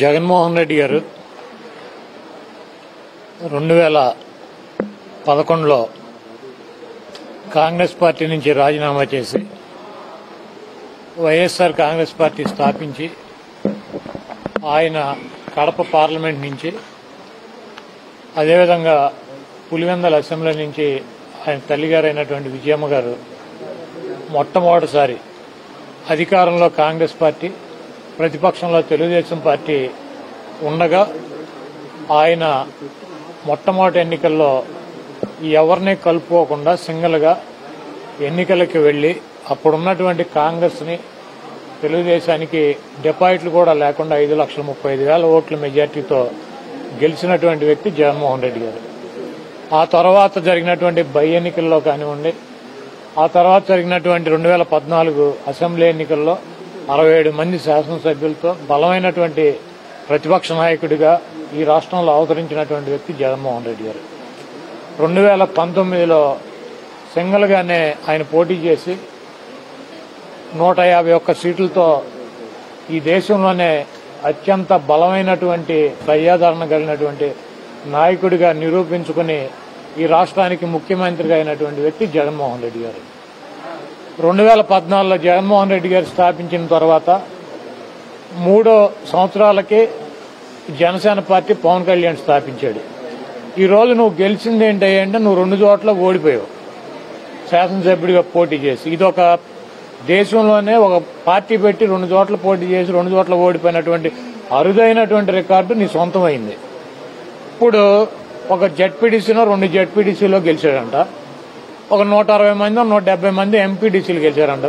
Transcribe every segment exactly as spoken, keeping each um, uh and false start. Jagan Mohan Reddy garu రెండు వేల పదకొండు lo Congress Party nunchi rajinama chesi YSR Congress party స్థాపించి ఆయన కడప పార్లమెంట్ నుంచి అదేవిధంగా పులివెందల అసెంబ్లీ నుంచి ఆయన తల్లిగారైనటువంటి విజయమ్మ గారు మొట్టమొదటిసారి అధికారంలో కాంగ్రెస్ పార్టీ ప్రతిపక్షంలో తెలుగుదేశం పార్టీ ఉండగా ఆయన మొట్టమొదటి ఎన్నికల్లో ఎవరిని కలుపుకోకుండా సింగిల్గా ఎన్నికలకు వెళ్ళి అప్పుడున్నటువంటి కాంగ్రెస్ని తెలుగుదేశానికి డిపాజిట్లు కూడా లేకుండా ఐదు లక్షల ముప్పై ఐదు వేల ఓట్ల మెజార్టీతో గెలిచినటువంటి వ్యక్తి జగన్మోహన్ రెడ్డి గారు. ఆ తర్వాత జరిగినటువంటి బై ఎన్నికల్లో కానివ్వండి, ఆ తర్వాత జరిగినటువంటి రెండు వేల పద్నాలుగు అసెంబ్లీ ఎన్నికల్లో అరవై ఏడు మంది శాసనసభ్యులతో బలమైనటువంటి ప్రతిపక్ష నాయకుడిగా ఈ రాష్ట్రంలో అవతరించినటువంటి వ్యక్తి జగన్మోహన్ రెడ్డి గారు. రెండు వేల పంతొమ్మిదిలో సింగిల్గానే ఆయన పోటీ చేసి నూట యాభై ఒక్క సీట్లతో ఈ దేశంలోనే అత్యంత బలమైనటువంటి ప్రజాదరణ కలిగినటువంటి నాయకుడిగా నిరూపించుకుని ఈ రాష్ట్రానికి ముఖ్యమంత్రిగా అయినటువంటి వ్యక్తి జగన్మోహన్ రెడ్డి గారు. రెండు వేల పద్నాలుగులో జగన్మోహన్ రెడ్డి గారు స్థాపించిన తర్వాత మూడో సంవత్సరాలకి జనసేన పార్టీ పవన్ కళ్యాణ్ స్థాపించాడు. ఈరోజు నువ్వు గెలిచింది ఏంటంటే నువ్వు రెండు చోట్ల ఓడిపోయావు శాసనసభ్యుడిగా పోటీ చేసి. ఇదొక దేశంలోనే ఒక పార్టీ పెట్టి రెండు చోట్ల పోటీ చేసి రెండు చోట్ల ఓడిపోయినటువంటి అరుదైనటువంటి రికార్డు నీ సొంతమైంది. ఇప్పుడు ఒక జెడ్పీడీసీలో రెండు జెడ్పీడీసీలో గెలిచాడంట, ఒక నూట అరవై మంది నూట డెబ్బై మంది ఎంపీడీసీలు గెలిచారంట.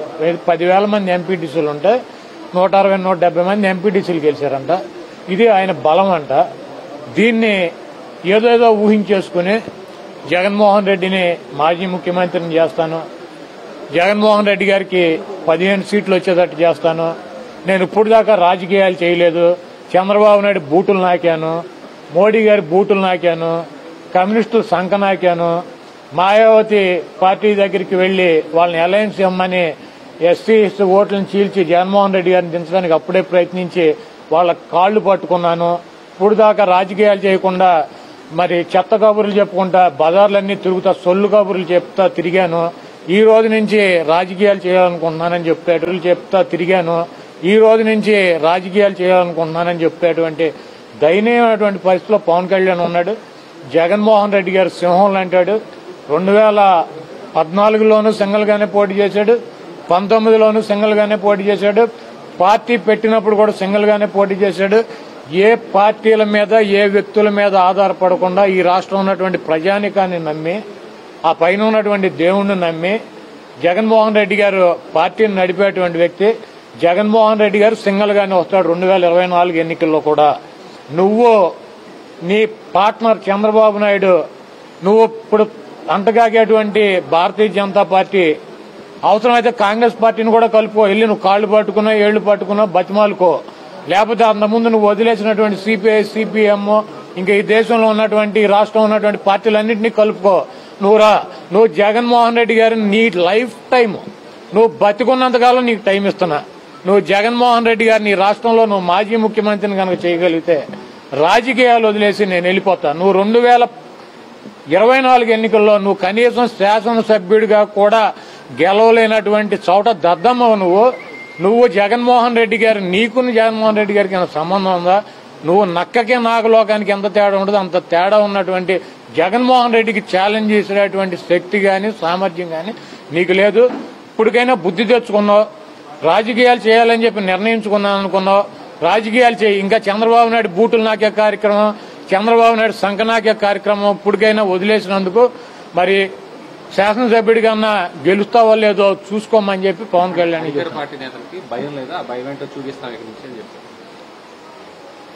పదివేల మంది ఎంపీడీసీలు ఉంటే నూట అరవై నూట డెబ్బై మంది ఎంపీడీసీలు గెలిచారంట. ఇది ఆయన బలం అంట. దీన్ని ఏదోదో ఊహించేసుకుని జగన్మోహన్ రెడ్డిని మాజీ ముఖ్యమంత్రిని చేస్తాను, జగన్మోహన్ రెడ్డి గారికి పదిహేను సీట్లు వచ్చేటట్టు చేస్తాను, నేను ఇప్పుడు దాకా రాజకీయాలు చేయలేదు, చంద్రబాబు నాయుడు బూటులు నాకాను, మోడీ గారి బూటులు నాకాను, కమ్యూనిస్టులు సంఖ నాకాను, మాయావతి పార్టీ దగ్గరికి వెళ్లి వాళ్ళని అలయన్స్ ఇమ్మని ఎస్సీ ఎస్టీ ఓట్లను చీల్చి జగన్మోహన్ రెడ్డి గారిని దించడానికి అప్పుడే ప్రయత్నించి వాళ్ళ కాళ్లు పట్టుకున్నాను, ఇప్పుడు దాకా రాజకీయాలు చేయకుండా మరి చెత్త కబుర్లు చెప్పుకుంటా బజార్లన్నీ తిరుగుతా సొల్లు కబుర్లు చెప్తా తిరిగాను, ఈ రోజు నుంచి రాజకీయాలు చేయాలనుకుంటున్నానని చెప్పేటట్లు చెప్తా తిరిగాను, ఈ రోజు నుంచి రాజకీయాలు చేయాలనుకుంటున్నానని చెప్పేటువంటి దయనీయమైనటువంటి పరిస్థితిలో పవన్ కళ్యాణ్ ఉన్నాడు. జగన్మోహన్ రెడ్డి గారు సింహం అంటాడు. రెండు వేల పద్నాలుగులోనూ సింగిల్గానే పోటీ చేశాడు, పంతొమ్మిదిలోనూ సింగిల్గానే పోటీ చేశాడు, పార్టీ పెట్టినప్పుడు కూడా సింగిల్గానే పోటీ చేశాడు. ఏ పార్టీల మీద ఏ వ్యక్తుల మీద ఆధారపడకుండా ఈ రాష్ట్రం ఉన్నటువంటి ప్రజానికాన్ని నమ్మి ఆ పైన ఉన్నటువంటి దేవుణ్ణి నమ్మి జగన్మోహన్ రెడ్డి గారు పార్టీని నడిపేటువంటి వ్యక్తి. జగన్మోహన్ రెడ్డి గారు సింగిల్గానే వస్తాడు రెండు వేల ఇరవై నాలుగు ఎన్నికల్లో కూడా. నువ్వు నీ పార్ట్నర్ చంద్రబాబు నాయుడు నువ్వు ఇప్పుడు అంటగాగేటువంటి భారతీయ జనతా పార్టీ అవసరమైతే కాంగ్రెస్ పార్టీని కూడా కలుపుకో, వెళ్ళి నువ్వు కాళ్లు పట్టుకున్నా ఏళ్లు పట్టుకున్నా బతిమాలుకో, లేకపోతే అంతకుముందు నువ్వు వదిలేసినటువంటి సిపిఐ సిపిఎం ఇంకా ఈ దేశంలో ఉన్నటువంటి రాష్ట్రం ఉన్నటువంటి పార్టీలన్నింటినీ కలుపుకో, నువ్వు రా, నువ్వు జగన్మోహన్ రెడ్డి గారు నీ లైఫ్ టైం నువ్వు బతికున్నంతకాలం నీకు టైం ఇస్తున్నా, నువ్వు జగన్మోహన్ రెడ్డి గారు నీ రాష్ట్రంలో నువ్వు మాజీ ముఖ్యమంత్రిని కనుక చేయగలిగితే రాజకీయాలు వదిలేసి నేను వెళ్ళిపోతా, నువ్వు రెండు వేల ఇరవై నాలుగు ఎన్నికల్లో నువ్వు కనీసం శాసనసభ్యుడిగా కూడా గెలవలేనటువంటి చోట దద్దమ్మవు నువ్వు నువ్వు జగన్మోహన్ రెడ్డి గారు నీకు జగన్మోహన్ రెడ్డి గారికి ఎంత సంబంధం ఉందా? నువ్వు నక్కకే నాగలోకానికి ఎంత తేడా ఉండదు అంత తేడా ఉన్నటువంటి జగన్మోహన్ రెడ్డికి ఛాలెంజ్ చేసేటువంటి శక్తి కానీ సామర్థ్యం కానీ నీకు లేదు. ఇప్పటికైనా బుద్ధి తెచ్చుకున్నావు, రాజకీయాలు చేయాలని చెప్పి నిర్ణయించుకున్నాను అనుకున్నావు, రాజకీయాలు చేయి. ఇంకా చంద్రబాబు నాయుడు బూటులు నాకే కార్యక్రమం, చంద్రబాబు నాయుడు సంఖ నాకే కార్యక్రమం ఇప్పటికైనా వదిలేసినందుకు మరి శాసనసభ్యుడి కన్నా గెలుస్తావో లేదో చూసుకోమని చెప్పి పవన్ కళ్యాణ్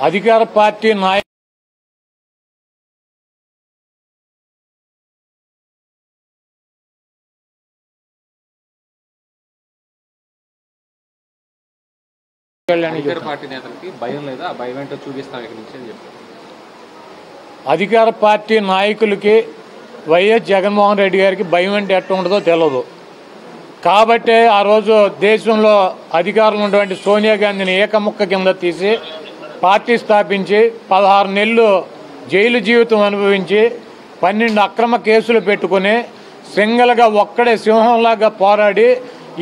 అధికార పార్టీ నాయకులు అధికార పార్టీ నాయకులకి వైఎస్ జగన్మోహన్ రెడ్డి గారికి భయం అంటే ఎట్టు ఉండదో తెలియదు. కాబట్టే ఆ రోజు దేశంలో అధికారులు ఉన్నటువంటి సోనియా గాంధీని ఏకముక్క కింద తీసి పార్టీ స్థాపించి పదహారు నెలలు జైలు జీవితం అనుభవించి పన్నెండు అక్రమ కేసులు పెట్టుకుని సింగల్గా ఒక్కడే సింహంలాగా పోరాడి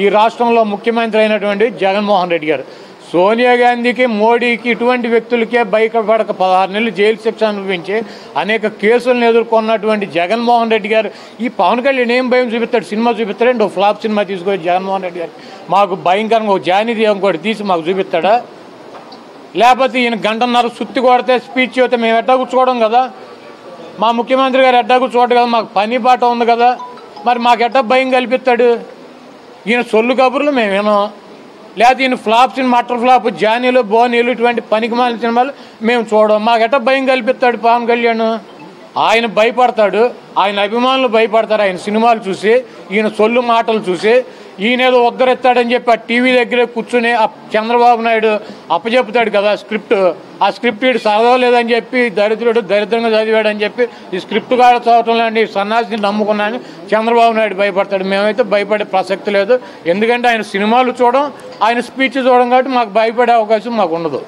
ఈ రాష్ట్రంలో ముఖ్యమంత్రి అయినటువంటి జగన్మోహన్ రెడ్డి గారు. సోనియా గాంధీకి, మోడీకి, ఇటువంటి వ్యక్తులకే బయటపడక పదహారు నెలలు జైలు శిక్ష అనుభవించి అనేక కేసులను ఎదుర్కొన్నటువంటి జగన్మోహన్ రెడ్డి గారు ఈ పవన్ కళ్యాణ్ ఏం భయం చూపిస్తాడు? సినిమా చూపిస్తాడంటే ఒక ఫ్లాప్ సినిమా తీసుకొని జగన్మోహన్ రెడ్డి గారు మాకు భయంకరంగా ఒక జానీది ఇంకోటి తీసి మాకు చూపిస్తాడా? లేకపోతే ఈయన గంటన్నర సుత్తి కొడితే స్పీచ్ అయితే మేము ఎట్టా కూర్చోవడం కదా, మా ముఖ్యమంత్రి గారు ఎట్టా కూర్చోవడం కదా, మాకు పని బాట ఉంది కదా, మరి మాకు ఎట్టా భయం కల్పిస్తాడు? ఈయన సొల్లు కబుర్లు మేము వినాం, లేకపోతే ఈయన ఫ్లాప్స్ ఇన్ మటర్ ఫ్లాప్ జానీలు బోనీలు ఇటువంటి పనికి మాలిన సినిమాలు మేము చూడం, మాకు ఎట్టా భయం కల్పిస్తాడు పవన్ కళ్యాణ్? ఆయన భయపడతాడు, ఆయన అభిమానులు భయపడతారు ఆయన సినిమాలు చూసి, ఈయన సొల్లు మాటలు చూసి. ఈయనేదో ఉద్ధరిస్తాడని చెప్పి ఆ టీవీ దగ్గరే కూర్చుని ఆ చంద్రబాబు నాయుడు అప్పచెప్తాడు కదా స్క్రిప్ట్, ఆ స్క్రిప్ట్ వీడు చదవలేదని చెప్పి దరిద్రుడు దరిద్రంగా చదివాడని చెప్పి ఈ స్క్రిప్ట్ కాడ చదవటం లాంటి సన్నాసిని నమ్ముకున్నాను చంద్రబాబు నాయుడు భయపడతాడు. మేమైతే భయపడే ప్రసక్తి లేదు, ఎందుకంటే ఆయన సినిమాలు చూడడం, ఆయన స్పీచ్ చూడడం, కాబట్టి మాకు భయపడే అవకాశం మాకు ఉండదు.